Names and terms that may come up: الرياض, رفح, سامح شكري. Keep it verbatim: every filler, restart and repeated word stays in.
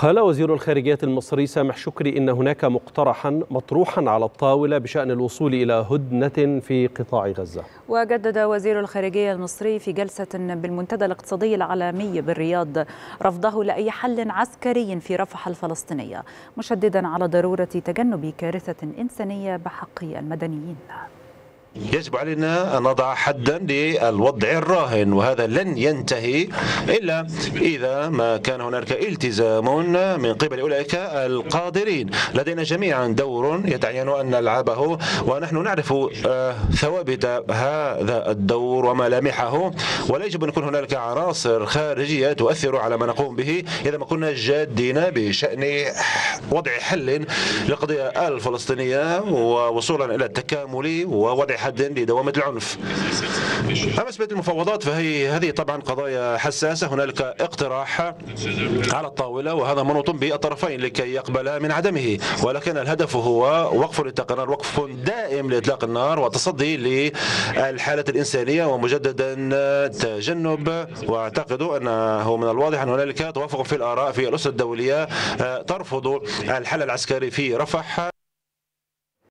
قال وزير الخارجية المصري سامح شكري إن هناك مقترحا مطروحا على الطاولة بشأن الوصول إلى هدنة في قطاع غزة. وجدد وزير الخارجية المصري في جلسة بالمنتدى الاقتصادي العالمي بالرياض رفضه لأي حل عسكري في رفح الفلسطينية، مشددا على ضرورة تجنب كارثة إنسانية بحق المدنيين. يجب علينا أن نضع حدا للوضع الراهن، وهذا لن ينتهي إلا إذا ما كان هناك التزام من قبل أولئك القادرين. لدينا جميعا دور يتعين أن نلعبه، ونحن نعرف ثوابت هذا الدور وملامحه، ولا يجب أن يكون هناك عناصر خارجية تؤثر على ما نقوم به إذا ما كنا جادين بشأن وضع حل للقضية الفلسطينية ووصولا إلى التكامل ووضع حد لدوامة العنف. أما بالنسبة للمفاوضات فهي هذه طبعا قضايا حساسة، هنالك اقتراح على الطاولة وهذا منوط بالطرفين لكي يقبلا من عدمه، ولكن الهدف هو وقف لإطلاق النار، وقف دائم لإطلاق النار والتصدي للحالة الإنسانية ومجددا تجنب. وأعتقد أنه من الواضح أن هنالك توافق في الآراء في الأسرة الدولية ترفض الحل العسكري في رفح.